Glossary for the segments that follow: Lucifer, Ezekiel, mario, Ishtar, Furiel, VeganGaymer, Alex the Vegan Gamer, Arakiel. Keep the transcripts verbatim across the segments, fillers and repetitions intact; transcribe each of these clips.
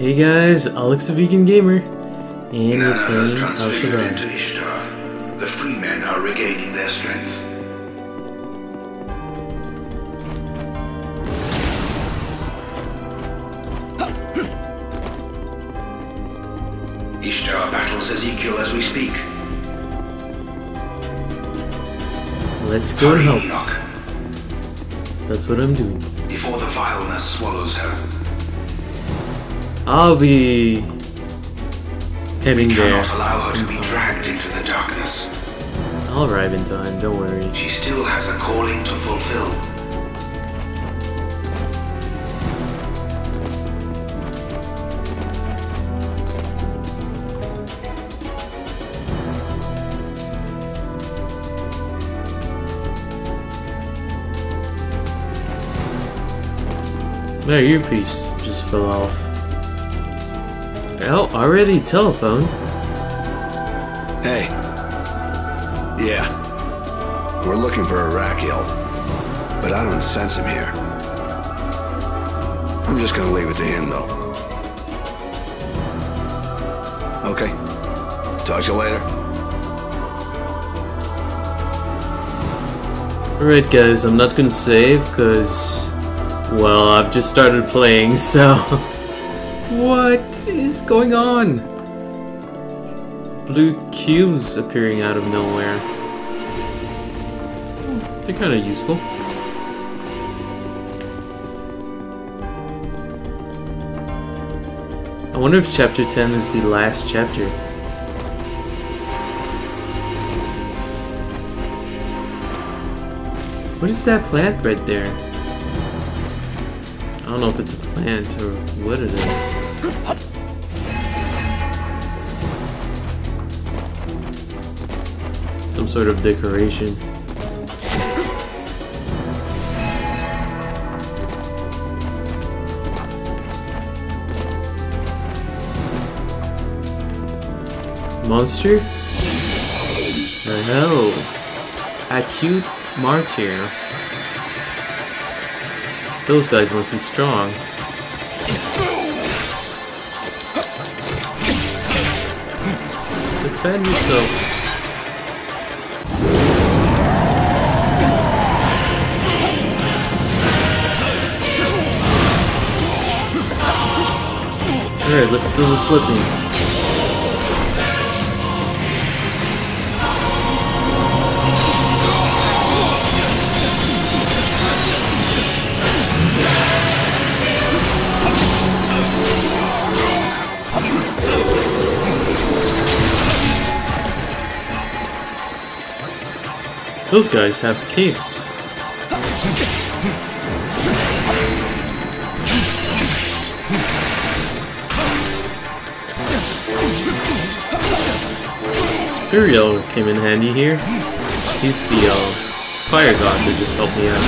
Hey guys, Alex the Vegan Gamer, and we're playing transfigured into Ishtar. The free men are regaining their strength. Ishtar battles Ezekiel as we speak. Let's go and help. Enoch. That's what I'm doing. Before the vileness swallows her. I'll be heading we cannot there. Allow her to be dragged into the darkness. I'll arrive in time, don't worry. She still has a calling to fulfill. My earpiece just fell off. Oh, already telephone. Hey. Yeah. We're looking for Arakiel, but I don't sense him here. I'm just gonna leave it to him, though. Okay. Talk to you later. Alright guys, I'm not gonna save, cause... well, I've just started playing, so... what? Is going on? Blue cubes appearing out of nowhere. They're kind of useful. I wonder if chapter ten is the last chapter. What is that plant right there? I don't know if it's a plant or what it is. Some sort of decoration. Monster? Oh, acute martyr. Those guys must be strong. Defend yourself. Alright, let's steal this with me. Those guys have capes. Furiel came in handy here. He's the uh, fire god that just helped me out.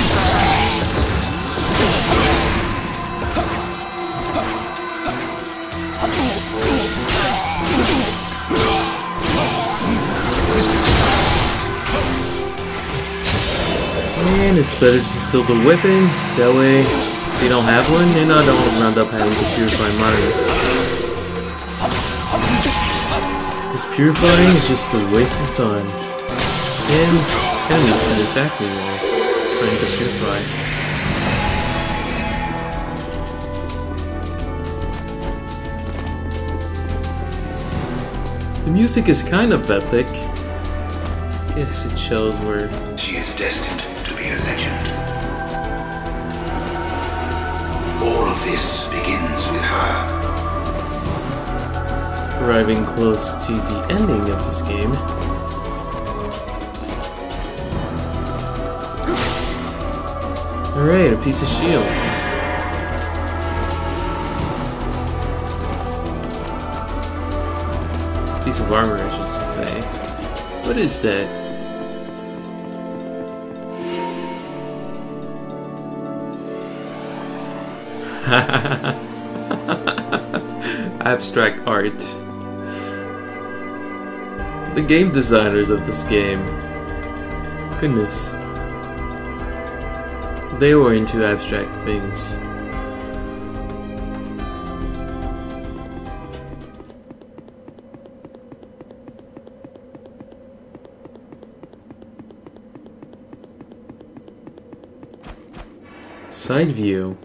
And it's better to steal the weapon. That way, if you don't have one, then I don't round up having to purify mine. This purifying is just a waste of time. And enemies can attack me while trying to purify. The music is kind of epic. I guess it shows where... she is destined to be a legend. All of this begins with her. Arriving close to the ending of this game. Alright, a piece of shield. Piece of armor, I should say. What is that? Abstract art. The game designers of this game. Goodness. They were into abstract things. Side view.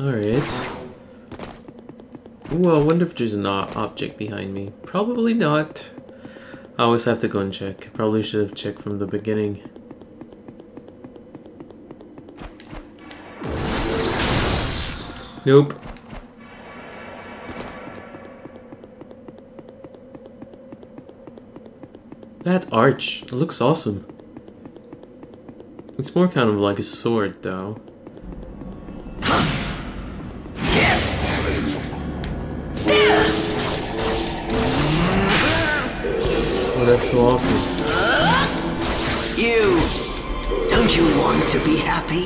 Alright. Ooh, I wonder if there's an object behind me. Probably not. I always have to go and check. Probably should have checked from the beginning. Nope. That arch, it looks awesome. It's more kind of like a sword, though. Oh, that's so awesome. You! Don't you want to be happy?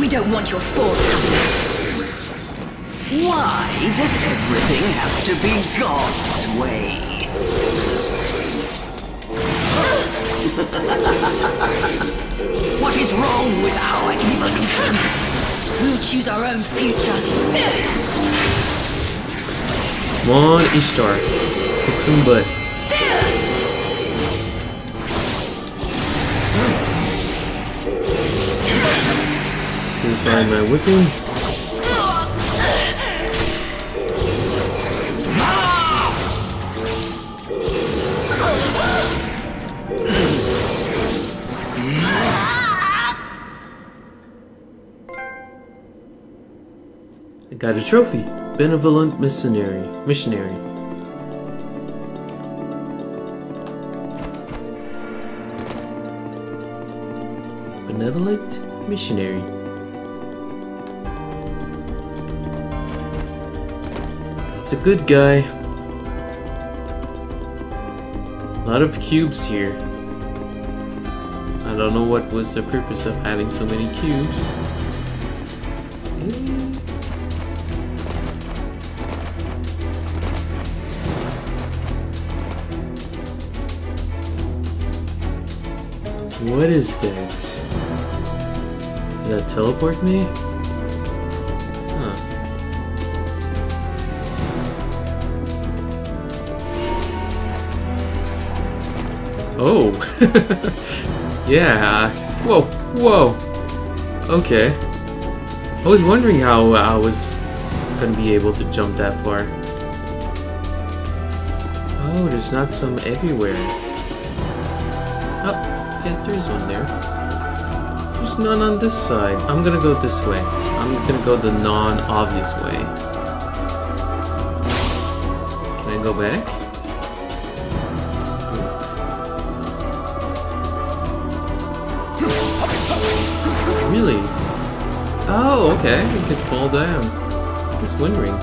We don't want your false happiness. Why does everything have to be God's way? What is wrong with our evolution? We'll choose our own future. Come on, Ishtar. Kick some butt. Can you find my whipping? Got a trophy. Benevolent missionary. Missionary. Benevolent missionary. That's a good guy. A lot of cubes here. I don't know what was the purpose of having so many cubes. What is that? Does that teleport me? Huh. Oh! Yeah! Whoa! Whoa! Okay. I was wondering how I was gonna be able to jump that far. Oh, there's not some everywhere. Oh! Yeah, there's one there. There's none on this side. I'm gonna go this way. I'm gonna go the non-obvious way. Can I go back? Really? Oh, okay. I could fall down. I was wondering.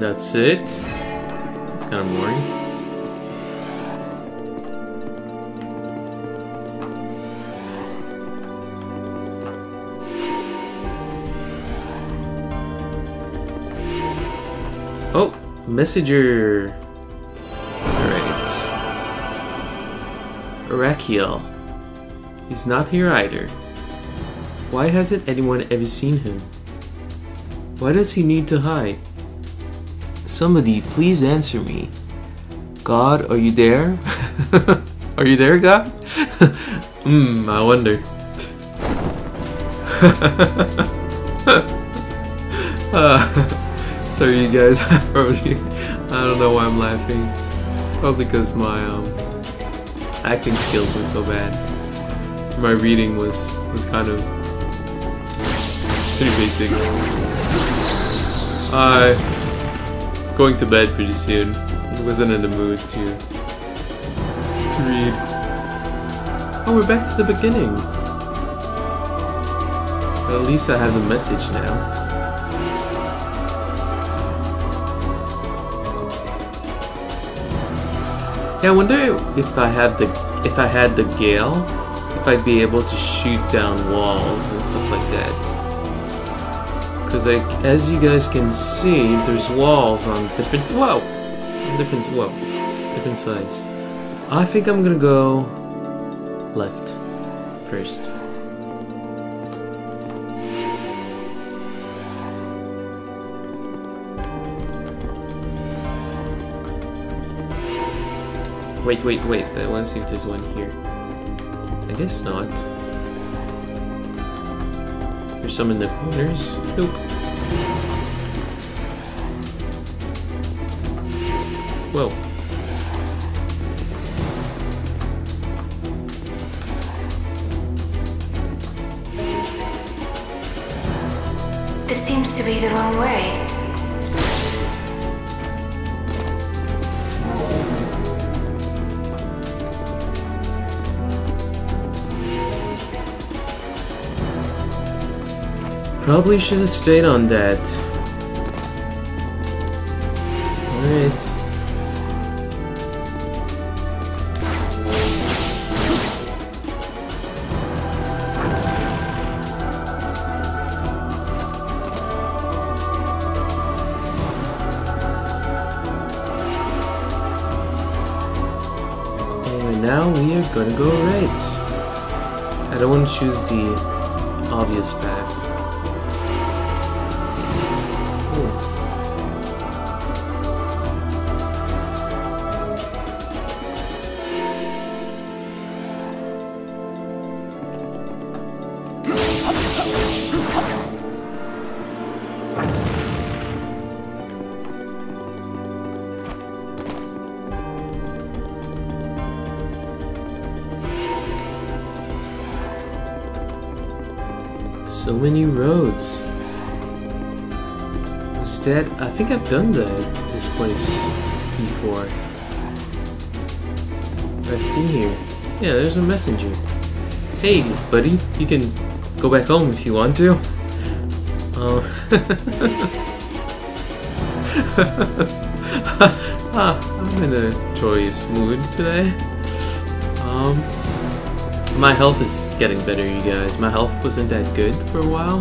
That's it. Kind of boring. Oh, messenger. Alright. Arakiel. He's not here either. Why hasn't anyone ever seen him? Why does he need to hide? Somebody, please answer me. God, are you there? Are you there, God? Hmm, I wonder. uh, sorry, you guys. I probably, I don't know why I'm laughing. Probably because my um, acting skills were so bad. My reading was was kind of pretty basic. I. Uh, Going to bed pretty soon. I wasn't in the mood to to read. Oh, we're back to the beginning. But at least I have the message now. Yeah, I wonder if I have the if I had the gale, if I'd be able to shoot down walls and stuff like that. Because, like, as you guys can see, there's walls on different whoa, different whoa, different sides. I think I'm gonna go left first. Wait, wait, wait. I want to see if there's one here. I guess not. There's some in the corners. Nope. Whoa. This seems to be the wrong way. Probably should have stayed on that. Alright. Anyway, now we are gonna go right. I don't want to choose the obvious path. So many roads. Was that? I think I've done the, this place before. I've been here. Yeah, there's a messenger. Hey, buddy, you can go back home if you want to. Oh. I'm in a joyous mood today. Um. My health is getting better, you guys. My health wasn't that good for a while.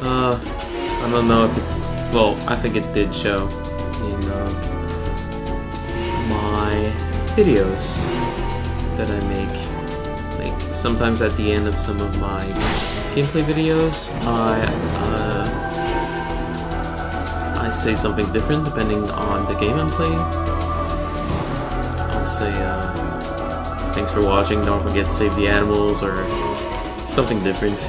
Uh, I don't know if it... Well, I think it did show in uh, my videos that I make. Like, sometimes at the end of some of my gameplay videos, I, uh, I say something different depending on the game I'm playing. I'll say, uh... thanks for watching, don't forget to save the animals, or something different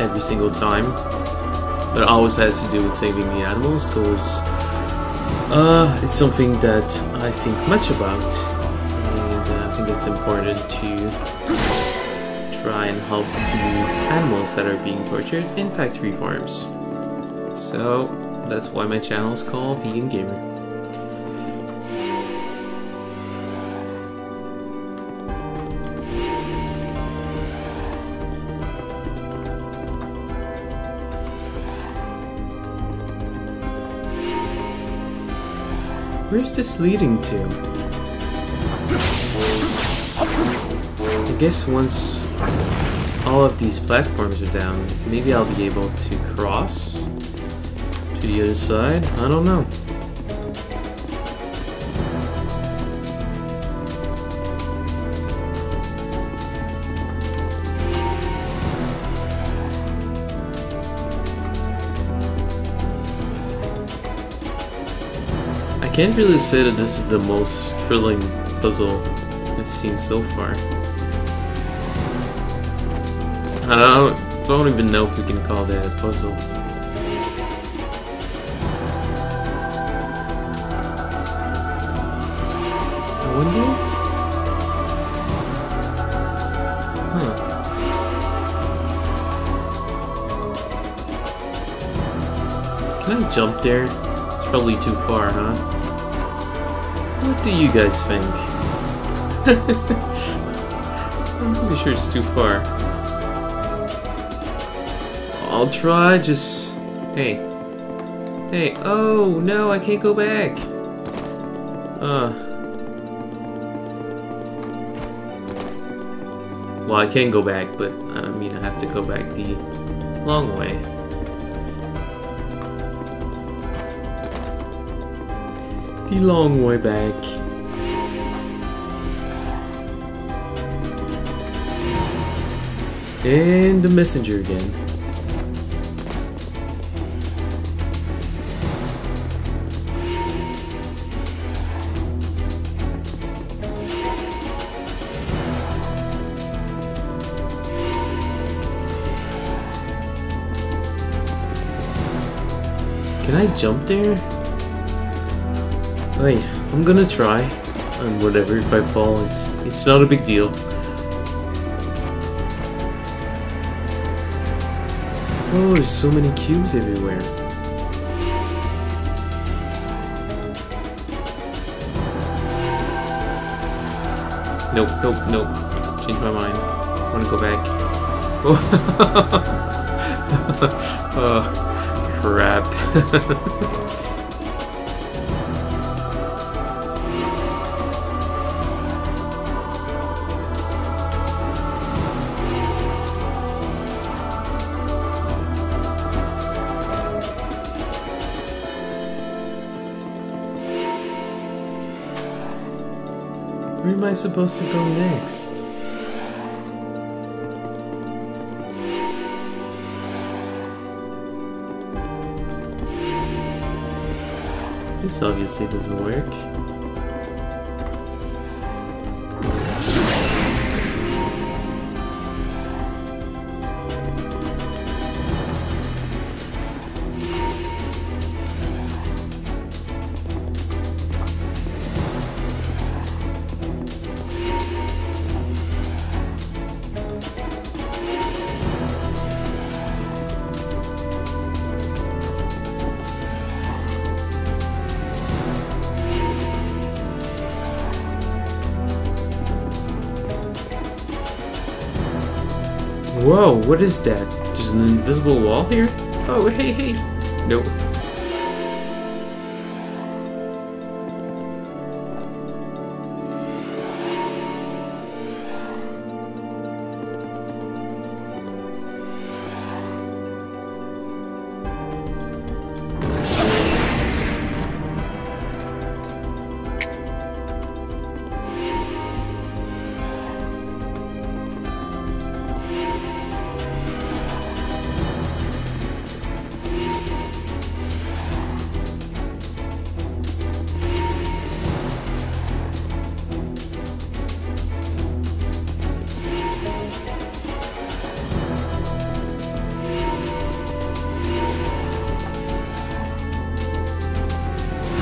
every single time. But it always has to do with saving the animals, because uh, it's something that I think much about, and uh, I think it's important to try and help the animals that are being tortured in factory farms. So that's why my channel is called Vegan Gamer. Where's this leading to? I guess once all of these platforms are down, maybe I'll be able to cross to the other side. I don't know. I can't really say that this is the most thrilling puzzle I've seen so far. I don't, don't even know if we can call that a puzzle. I wonder? Huh. Can I jump there? It's probably too far, huh? What do you guys think? I'm pretty sure it's too far. I'll try, just... Hey. Hey, oh no, I can't go back! Uh. Well, I can go back, but I mean I have to go back the long way. The long way back. And the messenger again. Can I jump there? Hey, I'm gonna try. And whatever, if I fall, it's, it's not a big deal. Oh, there's so many cubes everywhere. Nope, nope, nope. Changed my mind. I wanna go back. Oh, oh crap. Where am I supposed to go next? This obviously doesn't work. Whoa, what is that? Just an invisible wall here? Oh, hey, hey! Nope.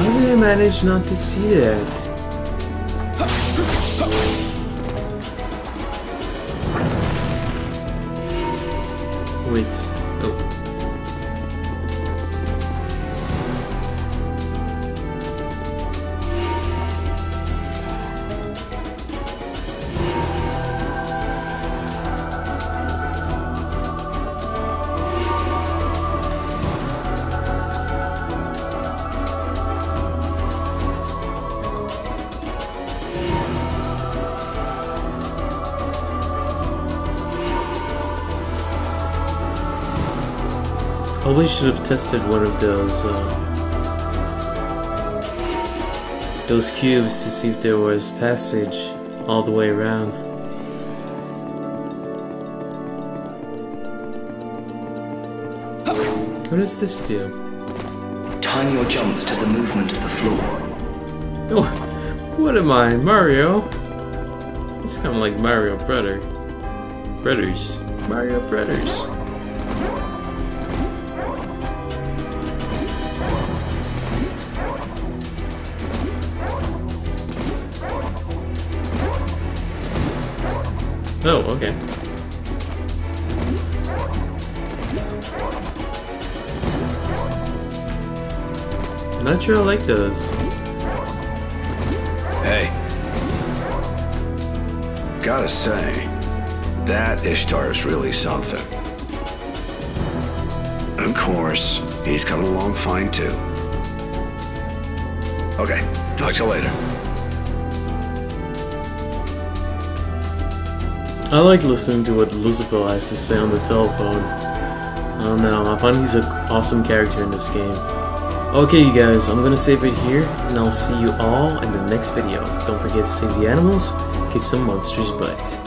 I managed not to see that. Wait. Probably should have tested one of those uh, those cubes to see if there was passage all the way around. What does this do? Time your jumps to the movement of the floor. Oh, what am I, Mario? It's kind of like Mario Brother. Brothers. Mario Brothers. Oh, okay. Not sure I like those. Hey. Gotta say, that Ishtar is really something. Of course, he's coming along fine too. Okay, talk to you later. I like listening to what Lucifer has to say on the telephone. I don't know, I find he's an awesome character in this game. Okay you guys, I'm gonna save it here, and I'll see you all in the next video. Don't forget to save the animals, kick some monsters' butt.